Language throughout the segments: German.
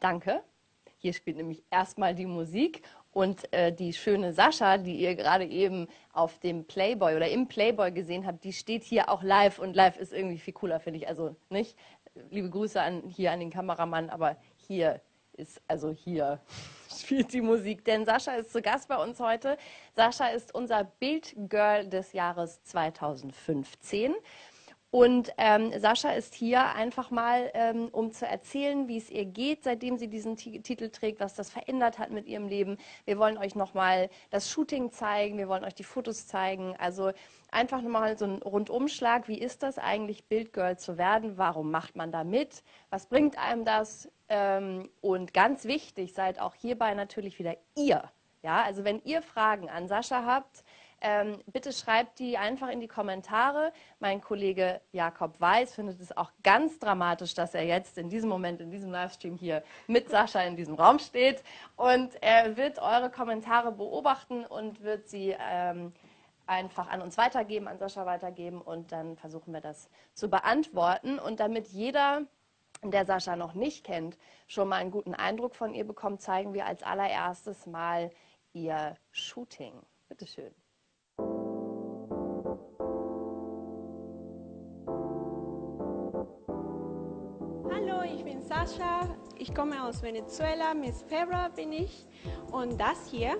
Danke. Hier spielt nämlich erstmal die Musik und die schöne Sascha, die ihr gerade eben auf dem Playboy oder im Playboy gesehen habt, die steht hier auch live und live ist irgendwie viel cooler, finde ich. Also nicht, liebe Grüße hier an den Kameramann, aber hier ist, also hier spielt die Musik, denn Sascha ist zu Gast bei uns heute. Sascha ist unser BILD-Girl des Jahres 2015. Und Sascha ist hier einfach mal, um zu erzählen, wie es ihr geht, seitdem sie diesen Titel trägt, was das verändert hat mit ihrem Leben. Wir wollen euch nochmal das Shooting zeigen, wir wollen euch die Fotos zeigen. Also einfach nochmal so einen Rundumschlag, wie ist das eigentlich, BILD-Girl zu werden? Warum macht man da mit? Was bringt einem das? Und ganz wichtig, seid auch hierbei natürlich wieder ihr. Ja? Also wenn ihr Fragen an Sascha habt, bitte schreibt die einfach in die Kommentare. Mein Kollege Jakob Weiß findet es auch ganz dramatisch, dass er jetzt in diesem Moment, in diesem Livestream hier mit Sascha in diesem Raum steht. Und er wird eure Kommentare beobachten und wird sie einfach an uns weitergeben, an Sascha weitergeben. Und dann versuchen wir das zu beantworten. Und damit jeder, der Sascha noch nicht kennt, schon mal einen guten Eindruck von ihr bekommt, zeigen wir als allererstes mal ihr Shooting. Bitte schön. Sascha, ich komme aus Venezuela, Miss Pera bin ich und das hier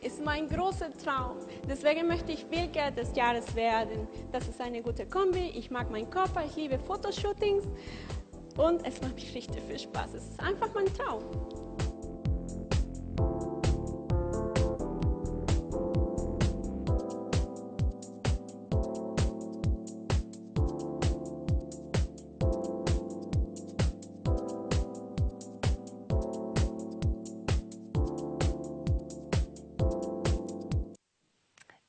ist mein großer Traum. Deswegen möchte ich BILD-Girl des Jahres werden. Das ist eine gute Kombi, ich mag meinen Körper, ich liebe Fotoshootings und es macht mich richtig viel Spaß. Es ist einfach mein Traum.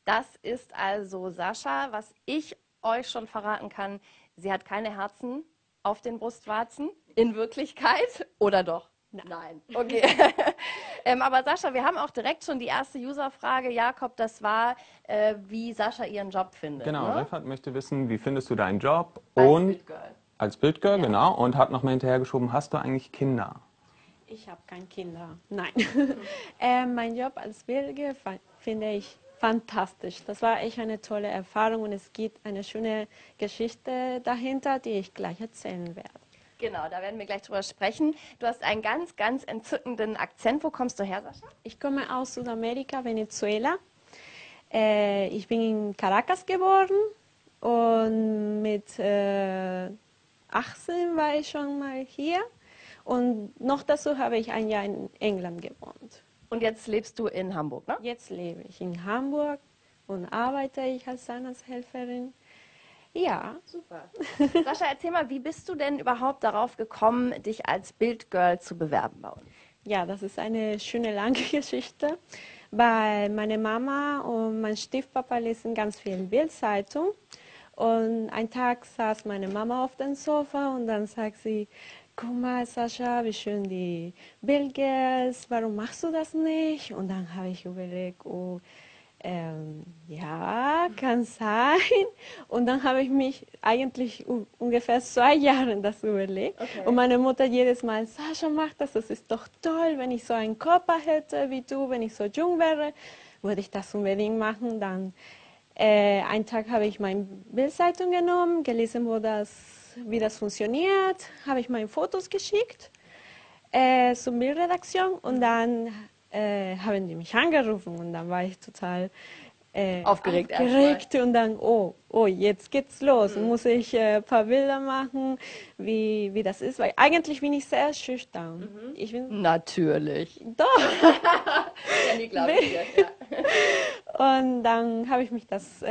Das ist also Sascha, was ich euch schon verraten kann. Sie hat keine Herzen auf den Brustwarzen, in Wirklichkeit, oder doch? Nein. Okay. Aber Sascha, wir haben auch direkt schon die erste User-Frage, Jakob, das war, wie Sascha ihren Job findet. Genau, ne? Refat möchte wissen, wie findest du deinen Job? Und als BILD-Girl, ja. Genau. Und hat nochmal hinterhergeschoben, hast du eigentlich Kinder? Ich habe keine Kinder, nein. Mein Job als BILD-Girl finde ich fantastisch. Das war echt eine tolle Erfahrung und es gibt eine schöne Geschichte dahinter, die ich gleich erzählen werde. Genau, da werden wir gleich drüber sprechen. Du hast einen ganz, ganz entzückenden Akzent. Wo kommst du her, Sascha? Ich komme aus Südamerika, Venezuela. Ich bin in Caracas geboren und mit 18 war ich schon mal hier und noch dazu habe ich ein Jahr in England gewohnt. Und jetzt lebst du in Hamburg, ne? Jetzt lebe ich in Hamburg und arbeite ich als Zahnarzthelferin. Ja. Super. Sascha, erzähl mal, wie bist du denn überhaupt darauf gekommen, dich als BILD-Girl zu bewerben bei uns? Ja, das ist eine schöne, lange Geschichte, weil meine Mama und mein Stiefpapa lesen ganz viel BILD-Zeitung. Und einen Tag saß meine Mama auf dem Sofa und dann sagt sie, guck mal, Sascha, wie schön die BILD-Girls, warum machst du das nicht? Und dann habe ich überlegt, oh, ja, kann sein. Und dann habe ich mich eigentlich ungefähr 2 Jahre das überlegt. Okay. Und meine Mutter jedes Mal, Sascha, mach das, das ist doch toll, wenn ich so einen Körper hätte wie du, wenn ich so jung wäre, würde ich das unbedingt machen. Dann einen Tag habe ich meine BILD-Zeitung genommen, gelesen, wo das wie das funktioniert, habe ich meine Fotos geschickt zur BILD-Redaktion und dann haben die mich angerufen und dann war ich total aufgeregt und dann, oh, jetzt geht's los, muss ich ein paar Bilder machen, wie das ist, weil eigentlich bin ich sehr schüchtern. Mhm. Ich bin natürlich. Doch. Ja, nie glaub ich dir, ja. Und dann habe ich mich das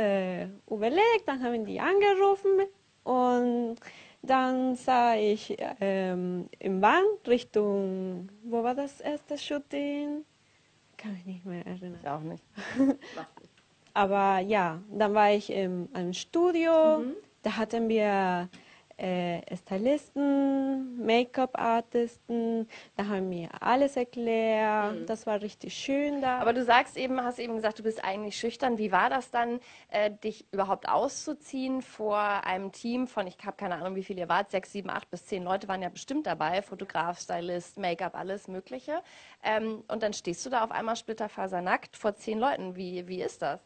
überlegt, dann haben die angerufen. Und dann sah ich im Bahn Richtung, wo war das erste Shooting? Kann mich nicht mehr erinnern. Ich auch nicht. Aber ja, dann war ich im Studio, da hatten wir Stylisten, Make-up-Artisten, da haben wir alles erklärt, das war richtig schön da. Aber du sagst eben, hast eben gesagt, du bist eigentlich schüchtern. Wie war das dann, dich überhaupt auszuziehen vor einem Team von, ich habe keine Ahnung, wie viele ihr wart, 6, 7, 8 bis 10 Leute waren ja bestimmt dabei, Fotograf, Stylist, Make-up, alles Mögliche. Und dann stehst du da auf einmal splitterfasernackt vor 10 Leuten. Wie ist das?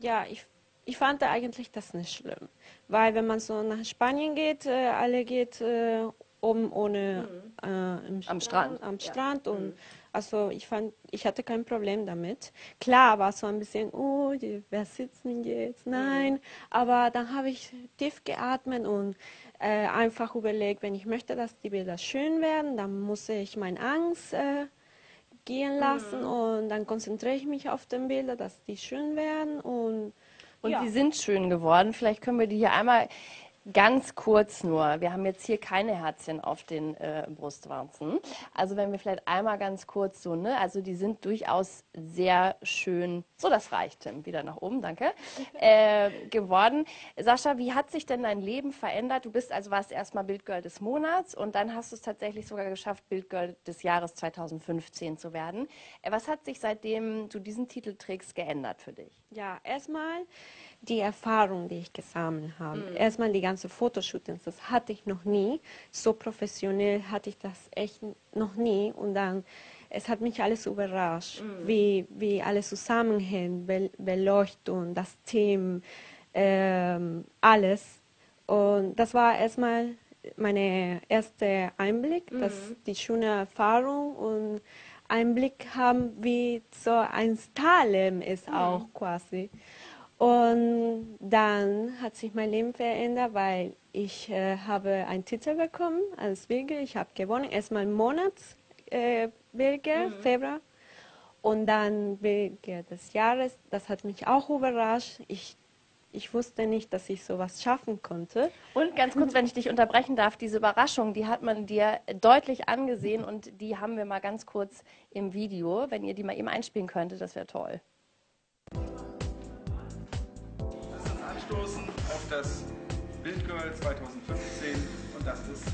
Ja, ich fand eigentlich das nicht schlimm, weil wenn man so nach Spanien geht, alle geht oben ohne am Strand und also ich hatte kein Problem damit. Klar war so ein bisschen, oh, wer sitzt denn jetzt? Nein, aber dann habe ich tief geatmet und einfach überlegt, wenn ich möchte, dass die Bilder schön werden, dann muss ich meine Angst gehen lassen und dann konzentriere ich mich auf den Bilder, dass die schön werden und die sind schön geworden. Vielleicht können wir die hier einmal ganz kurz nur, wir haben jetzt hier keine Herzchen auf den Brustwarzen. Also wenn wir vielleicht einmal ganz kurz so, ne, also die sind durchaus sehr schön, so das reicht, Tim, wieder nach oben, danke, geworden. Sascha, wie hat sich denn dein Leben verändert? Du bist also, warst erstmal Bildgirl des Monats und dann hast du es tatsächlich sogar geschafft, Bildgirl des Jahres 2015 zu werden. Was hat sich, seitdem du diesen Titel trägst, geändert für dich? Ja, erstmal die Erfahrung, die ich gesammelt habe. Erstmal die ganze Fotoshootings, das hatte ich noch nie. So professionell hatte ich das echt noch nie. Und dann, es hat mich alles überrascht, wie alles zusammenhängt, Beleuchtung, das Thema, alles. Und das war erstmal mein erster Einblick, dass die schöne Erfahrung und Einblick haben, wie so ein Starleben ist auch quasi. Und dann hat sich mein Leben verändert, weil ich habe einen Titel bekommen als Bildgirl. Ich habe gewonnen, erstmal Monatsbildgirl, Februar. Und dann Bildgirl des Jahres. Das hat mich auch überrascht. Ich wusste nicht, dass ich sowas schaffen konnte. Und ganz kurz, wenn ich dich unterbrechen darf, diese Überraschung, die hat man dir deutlich angesehen und die haben wir mal ganz kurz im Video. Wenn ihr die mal eben einspielen könntet, das wäre toll. Das ist Anstoßen auf das BILD-Girl 2015 und das ist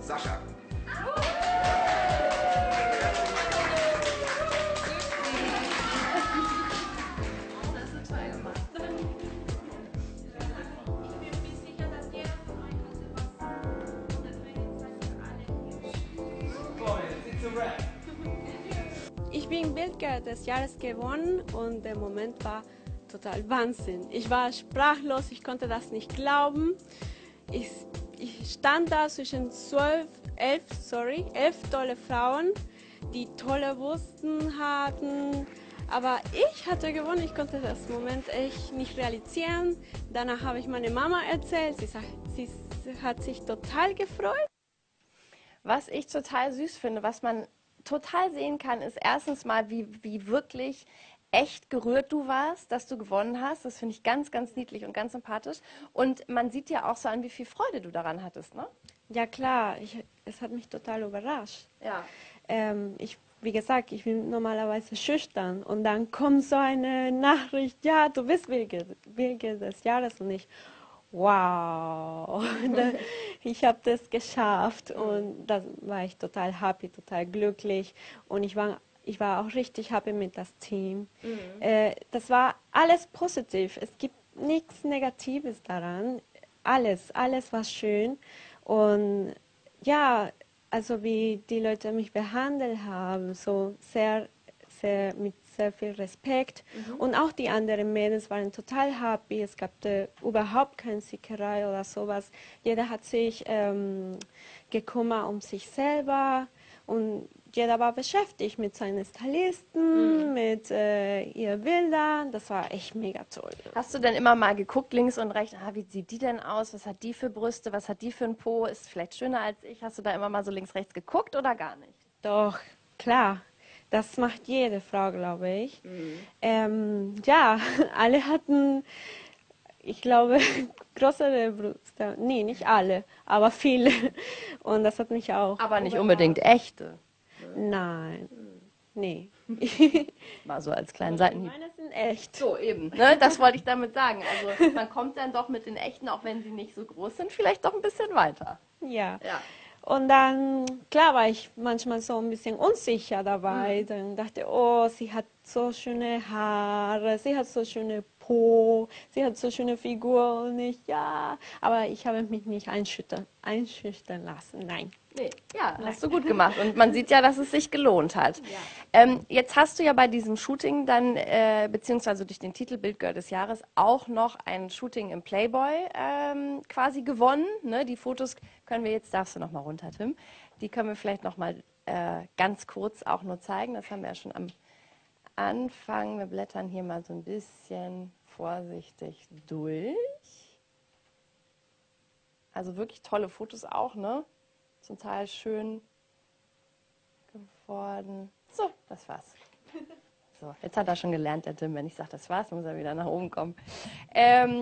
Sascha. Ich bin Bildgirl des Jahres gewonnen und der Moment war total Wahnsinn. Ich war sprachlos, ich konnte das nicht glauben. Ich stand da zwischen 11 tolle Frauen, die tolle Wursten hatten. Aber ich hatte gewonnen, ich konnte das Moment echt nicht realisieren. Danach habe ich meine Mama erzählt, sie hat sich total gefreut. Was ich total süß finde, was man total sehen kann, ist erstens mal, wie wirklich echt gerührt du warst, dass du gewonnen hast. Das finde ich ganz, ganz niedlich und ganz sympathisch. Und man sieht ja auch so an, wie viel Freude du daran hattest, ne? Ja, klar. Es hat mich total überrascht. Ja. Wie gesagt, ich bin normalerweise schüchtern. Und dann kommt so eine Nachricht, ja, du bist Bildgirl des Jahres und ich. Wow, ich habe das geschafft und da war ich total happy, total glücklich und ich war auch richtig happy mit das Team. Das war alles positiv, es gibt nichts Negatives daran, alles war schön und ja, also wie die Leute mich behandelt haben, so sehr, sehr mit sehr viel Respekt und auch die anderen Mädels waren total happy, es gab überhaupt keine Sickerei oder sowas. Jeder hat sich gekümmert um sich selber und jeder war beschäftigt mit seinen Stylisten, mit ihren Bildern, das war echt mega toll. Hast du denn immer mal geguckt, links und rechts, wie sieht die denn aus, was hat die für Brüste, was hat die für ein Po, ist vielleicht schöner als ich, hast du da immer mal so links, rechts geguckt oder gar nicht? Doch, klar. Das macht jede Frau, glaube ich. Ja, alle hatten, ich glaube, größere Brüste. Nee, nicht alle, aber viele. Und das hat mich auch. Aber nicht unbedingt echte. Nein, nee. Mal so als kleinen Seitenhieb. Meine sind echt. So, eben. Ne? Das wollte ich damit sagen. Also man kommt dann doch mit den echten, auch wenn sie nicht so groß sind, vielleicht doch ein bisschen weiter. Ja. Ja. Und dann, klar, war ich manchmal so ein bisschen unsicher dabei. Mhm. Dann dachte ich, oh, sie hat so schöne Haare, sie hat so schöne Po, sie hat so schöne Figur und ich, ja. Aber ich habe mich nicht einschüchtern lassen, nein. Nee. Ja, nein. Hast du gut gemacht und man sieht ja, dass es sich gelohnt hat. Ja. Jetzt hast du ja bei diesem Shooting dann, beziehungsweise durch den Titel BILD-Girl des Jahres, auch noch ein Shooting im Playboy quasi gewonnen. Ne? Die Fotos können wir jetzt, darfst du nochmal runter, Tim, die können wir vielleicht nochmal ganz kurz auch nur zeigen. Das haben wir ja schon am Anfang. Wir blättern hier mal so ein bisschen vorsichtig durch. Also wirklich tolle Fotos auch, ne? Zum Teil schön geworden. So, das war's. So, jetzt hat er schon gelernt, der Tim, wenn ich sage, das war's, muss er wieder nach oben kommen.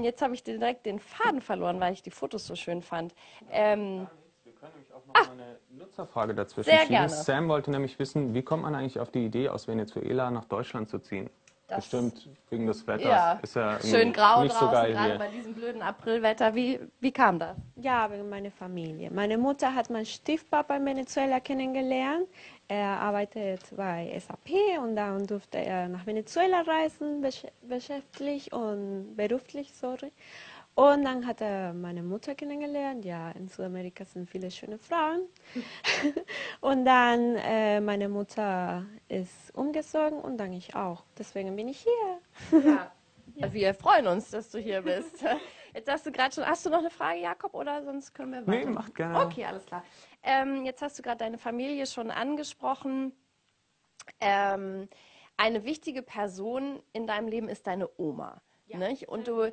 Jetzt habe ich direkt den Faden verloren, weil ich die Fotos so schön fand. Wir können nämlich auch noch eine Nutzerfrage dazwischen schieben. Sehr gerne. Sam wollte nämlich wissen, wie kommt man eigentlich auf die Idee, aus Venezuela nach Deutschland zu ziehen? Das bestimmt wegen des Wetters. Ja, ist ja schön grau nicht draußen, so geil gerade hier. Bei diesem blöden Aprilwetter. Wie kam das? Ja, wegen meiner Familie. Meine Mutter hat meinen Stiefpapa in Venezuela kennengelernt. Er arbeitet bei SAP und dann durfte er nach Venezuela reisen, beruflich. Und dann hat er meine Mutter kennengelernt. Ja, in Südamerika sind viele schöne Frauen. Und dann meine Mutter ist umgezogen und dann ich auch. Deswegen bin ich hier. Ja. Ja. Wir freuen uns, dass du hier bist. Jetzt hast du gerade schon, hast du noch eine Frage, Jakob, oder sonst können wir weiter? Nee, macht gerne. Okay, alles klar. Jetzt hast du gerade deine Familie schon angesprochen. Eine wichtige Person in deinem Leben ist deine Oma. Ja. Nicht? Und du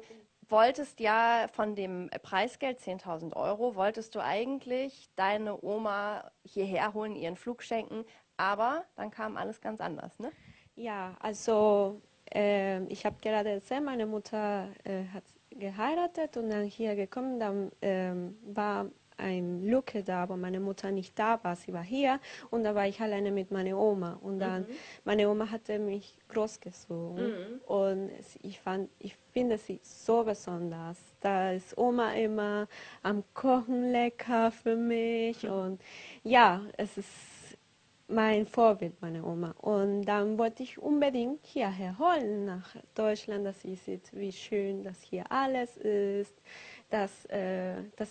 wolltest ja von dem Preisgeld 10.000 €, wolltest du eigentlich deine Oma hierher holen, ihren Flug schenken, aber dann kam alles ganz anders, ne? Ja, also ich habe gerade erzählt, meine Mutter hat geheiratet und dann hier gekommen, dann war eine Lücke da, aber meine Mutter nicht da war, sie war hier und da war ich alleine mit meiner Oma und dann, meine Oma hatte mich großgezogen und ich finde sie so besonders, da ist Oma immer am Kochen lecker für mich und ja, es ist mein Vorbild, meine Oma. Und dann wollte ich unbedingt hierher holen, nach Deutschland, dass sie sieht, wie schön das hier alles ist, dass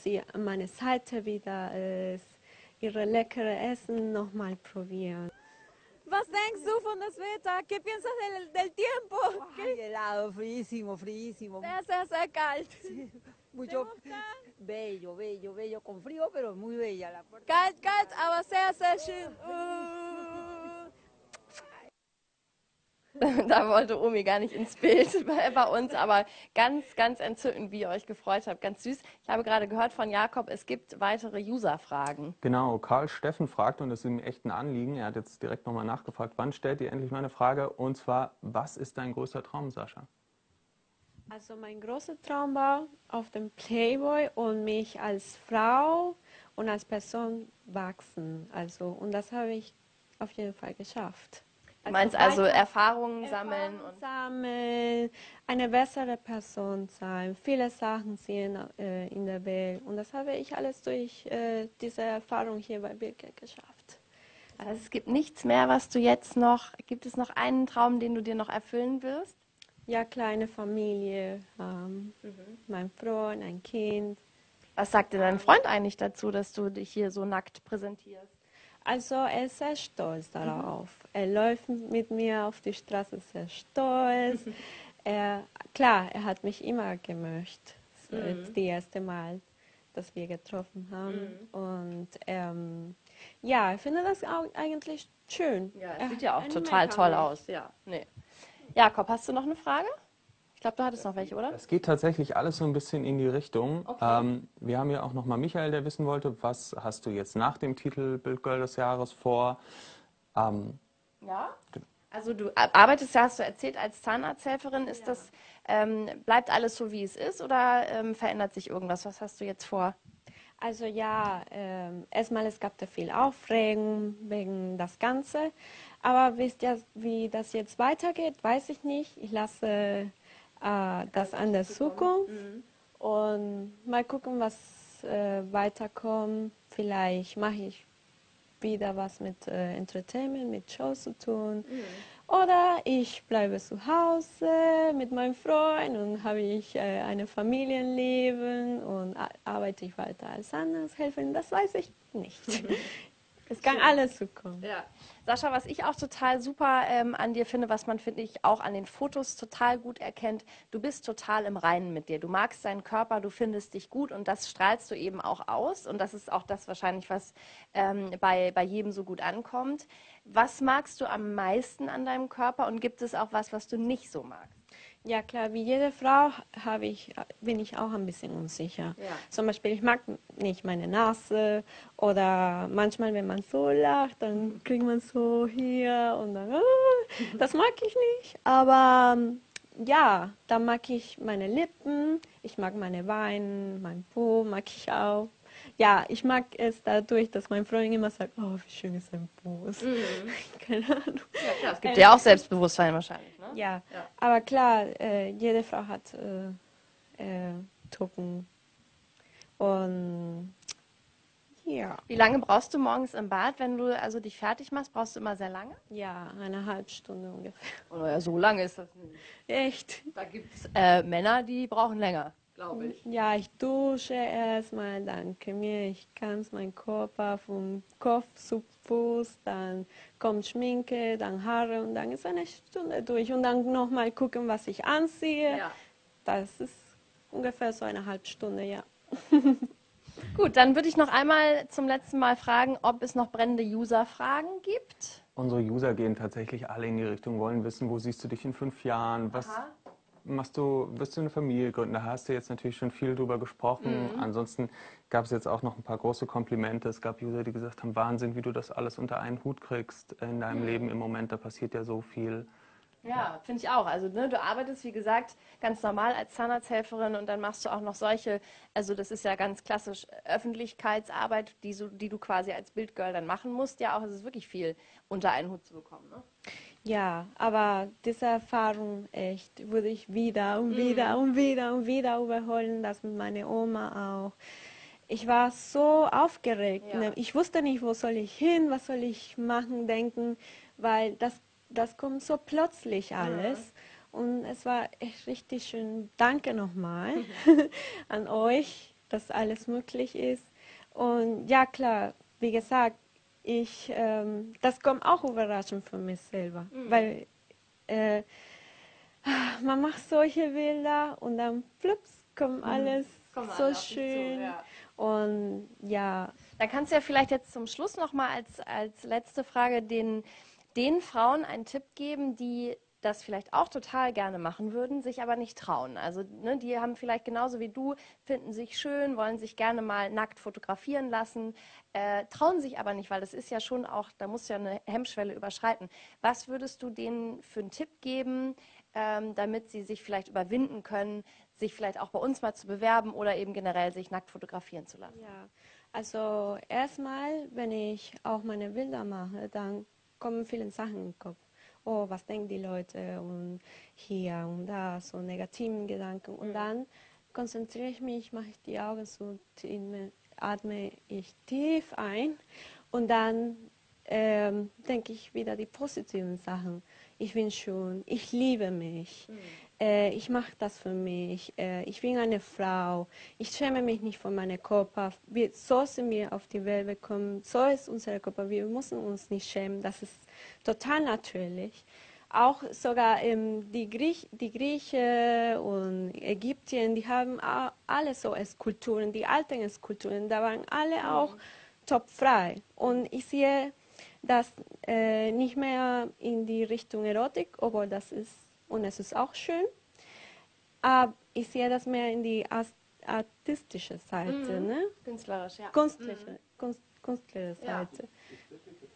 sie an meiner Seite wieder ist, ihre leckere Essen nochmal probieren. Was denkst du von das Wetter? ¿Qué piensas del tiempo? Ay, helado, frísimo, frísimo. Sehr, sehr kalt. Mucho, bello, bello, bello, con frío, pero muy bella. La puerta kalt, aber sehr, sehr schön. Da wollte Omi gar nicht ins Bild bei uns, aber ganz, ganz entzückend, wie ihr euch gefreut habt. Ganz süß. Ich habe gerade gehört von Jakob, es gibt weitere User-Fragen. Genau, Karl Steffen fragt, und das ist ihm echt ein Anliegen, er hat jetzt direkt nochmal nachgefragt, wann stellt ihr endlich meine Frage? Und zwar, was ist dein größter Traum, Sascha? Also mein großer Traum war, auf dem Playboy und mich als Frau und als Person wachsen. Also, und das habe ich auf jeden Fall geschafft. Du meinst also Erfahrungen sammeln? Eine bessere Person sein, viele Sachen sehen in der Welt. Und das habe ich alles durch diese Erfahrung hier bei BILD geschafft. Also es gibt nichts mehr, was du jetzt noch, gibt es noch einen Traum, den du dir noch erfüllen wirst? Ja, kleine Familie, mein Freund, ein Kind. Was sagt dir dein Freund eigentlich dazu, dass du dich hier so nackt präsentierst? Also er ist sehr stolz darauf. Er läuft mit mir auf die Straße, sehr stolz. Klar, er hat mich immer gemocht. Das erste Mal, dass wir getroffen haben. Und ja, ich finde das auch eigentlich schön. Ja, es sieht ja auch total toll aus. Ja. Nee. Jakob, hast du noch eine Frage? Ich glaube, du hattest noch welche, oder? Es geht tatsächlich alles so ein bisschen in die Richtung. Okay. Wir haben ja auch nochmal Michael, der wissen wollte, was hast du jetzt nach dem Titel BILD-Girl des Jahres vor? Ja, also du arbeitest, hast du erzählt, als Zahnarzthelferin. Ist das, bleibt alles so, wie es ist oder verändert sich irgendwas? Was hast du jetzt vor? Also ja, erstmal es gab da viel Aufregung wegen das Ganze, aber wisst ihr, wie das jetzt weitergeht, weiß ich nicht. Ich lasse das an der Zukunft und mal gucken, was weiterkommt. Vielleicht mache ich wieder was mit Entertainment, mit Shows zu tun. Oder ich bleibe zu Hause mit meinem Freund und habe ich ein Familienleben und arbeite ich weiter als anders helfen, das weiß ich nicht. Es kann alles so kommen. Ja. Sascha, was ich auch total super an dir finde, was man, finde ich, auch an den Fotos total gut erkennt, du bist total im Reinen mit dir. Du magst deinen Körper, du findest dich gut und das strahlst du eben auch aus. Und das ist auch das wahrscheinlich, was bei jedem so gut ankommt. Was magst du am meisten an deinem Körper und gibt es auch was, was du nicht so magst? Ja klar, wie jede Frau bin ich auch ein bisschen unsicher. Ja. Zum Beispiel, ich mag nicht meine Nase oder manchmal, wenn man so lacht, dann kriegt man so hier und dann, das mag ich nicht. Aber ja, dann mag ich meine Lippen, ich mag meine Beine, mein Po mag ich auch. Ja, ich mag es dadurch, dass mein Freund immer sagt, oh, wie schön ist dein Po. Keine Ahnung. Ja, klar, es gibt ja auch Selbstbewusstsein wahrscheinlich. Ne? Ja, ja, aber klar, jede Frau hat Tücken. Und ja. Wie lange brauchst du morgens im Bad, wenn du also dich fertig machst? Brauchst du immer sehr lange? Ja, eine halbe Stunde ungefähr. Oh, naja, so lange ist das nicht. Echt? Da gibt es Männer, die brauchen länger. Ich. Ja, ich dusche erstmal, dann cremiere ich ganz meinen Körper vom Kopf zu Fuß, dann kommt Schminke, dann Haare und dann ist eine Stunde durch und dann nochmal gucken, was ich anziehe. Ja. Das ist ungefähr so eine halbe Stunde, ja. Gut, dann würde ich noch einmal zum letzten Mal fragen, ob es noch brennende User-Fragen gibt. Unsere User gehen tatsächlich alle in die Richtung, wollen wissen, wo siehst du dich in 5 Jahren, was... Aha. Wirst du eine Familie gründen? Da hast du jetzt natürlich schon viel drüber gesprochen. Ansonsten gab es jetzt auch noch ein paar große Komplimente. Es gab User, die gesagt haben, Wahnsinn, wie du das alles unter einen Hut kriegst in deinem Leben im Moment. Da passiert ja so viel. Ja, finde ich auch. Also ne, du arbeitest, wie gesagt, ganz normal als Zahnarzthelferin und dann machst du auch noch solche, also das ist ja ganz klassisch Öffentlichkeitsarbeit, die du quasi als BILD-Girl dann machen musst. Ja, auch es ist wirklich viel unter einen Hut zu bekommen. Ne? Ja, aber diese Erfahrung echt würde ich wieder und wieder und wieder und wieder überholen, das mit meiner Oma auch. Ich war so aufgeregt. Ja. Ne? Ich wusste nicht, wo soll ich hin, was soll ich machen, denken, weil das kommt so plötzlich alles. Und es war echt richtig schön. Danke nochmal an euch, dass alles möglich ist. Und ja klar, wie gesagt, das kommt auch überraschend für mich selber, weil man macht solche Bilder und dann plups, kommt alles so schön. Und ja. Da kannst du ja vielleicht jetzt zum Schluss nochmal als letzte Frage den Frauen einen Tipp geben, die das vielleicht auch total gerne machen würden, sich aber nicht trauen. Also ne, die haben vielleicht genauso wie du, finden sich schön, wollen sich gerne mal nackt fotografieren lassen, trauen sich aber nicht, weil das ist ja schon auch, da muss ja eine Hemmschwelle überschreiten. Was würdest du denen für einen Tipp geben, damit sie sich vielleicht überwinden können, sich vielleicht auch bei uns mal zu bewerben oder eben generell sich nackt fotografieren zu lassen? Ja, also erstmal, wenn ich auch meine Bilder mache, dann kommen viele Sachen in den Kopf. Oh, was denken die Leute und hier und da, so negativen Gedanken. Und dann konzentriere ich mich, mache ich die Augen zu, atme ich tief ein und dann denke ich wieder die positiven Sachen. Ich bin schön, ich liebe mich, ich mache das für mich, ich bin eine Frau, ich schäme mich nicht von meinem Körper. So sind wir auf die Welt gekommen, so ist unser Körper, wir müssen uns nicht schämen, das ist total natürlich. Auch sogar die Griechen und Ägypten, die haben alle so Skulpturen, die alten Skulpturen, da waren alle auch topfrei. Und ich sehe das nicht mehr in die Richtung Erotik, obwohl das ist, und es ist auch schön, aber ich sehe das mehr in die artistische Seite, ne? Künstlerische Seite.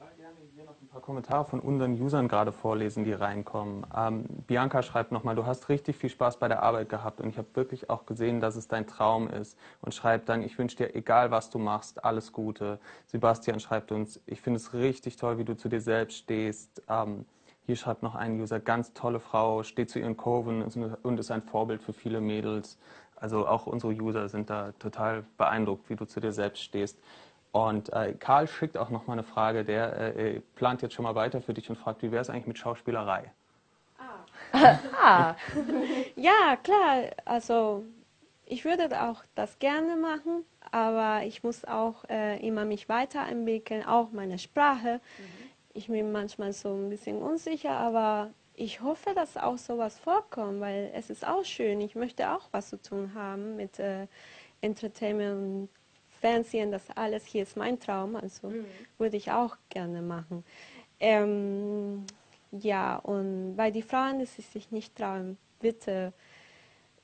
total gerne hier noch ein paar Kommentare von unseren Usern gerade vorlesen, die reinkommen. Bianca schreibt nochmal, du hast richtig viel Spaß bei der Arbeit gehabt und ich habe wirklich auch gesehen, dass es dein Traum ist. Und schreibt dann, ich wünsche dir, egal was du machst, alles Gute. Sebastian schreibt uns, ich finde es richtig toll, wie du zu dir selbst stehst. Hier schreibt noch ein User, ganz tolle Frau, steht zu ihren Kurven und ist ein Vorbild für viele Mädels. Also auch unsere User sind da total beeindruckt, wie du zu dir selbst stehst. Und Karl schickt auch noch mal eine Frage, der plant jetzt schon mal weiter für dich und fragt, wie wäre es eigentlich mit Schauspielerei? Ja, klar, also ich würde auch das gerne machen, aber ich muss auch immer mich weiterentwickeln, auch meine Sprache. Ich bin manchmal so ein bisschen unsicher, aber ich hoffe, dass auch sowas vorkommt, weil es ist auch schön. Ich möchte auch was zu tun haben mit Entertainment, Fernsehen, das alles. Hier ist mein Traum, also würde ich auch gerne machen. Ja, und bei den Frauen, das ist sich nicht trauen. Bitte,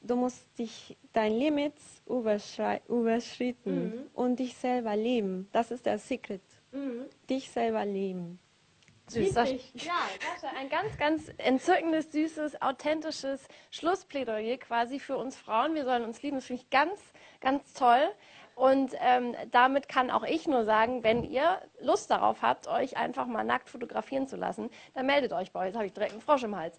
du musst dich dein Limit überschreiten und dich selber lieben. Das ist der Secret. Dich selber lieben. Süß. Ja, Sascha, ein ganz, ganz entzückendes, süßes, authentisches Schlussplädoyer quasi für uns Frauen. Wir sollen uns lieben. Das finde ich ganz, ganz toll. Und damit kann auch ich nur sagen, wenn ihr Lust darauf habt, euch einfach mal nackt fotografieren zu lassen, dann meldet euch bei uns. Jetzt habe ich direkt einen Frosch im Hals.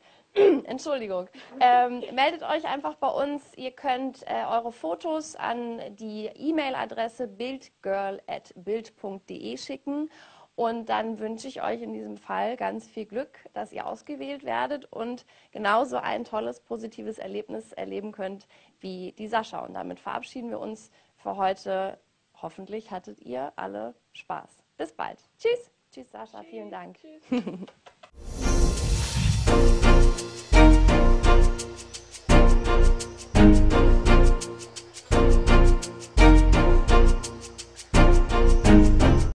Entschuldigung. Meldet euch einfach bei uns. Ihr könnt eure Fotos an die E-Mail-Adresse bildgirl@bild.de schicken. Und dann wünsche ich euch in diesem Fall ganz viel Glück, dass ihr ausgewählt werdet und genauso ein tolles, positives Erlebnis erleben könnt wie die Sascha. Und damit verabschieden wir uns für heute. Hoffentlich hattet ihr alle Spaß. Bis bald. Tschüss. Tschüss, Sascha. Vielen Dank. Tschüss.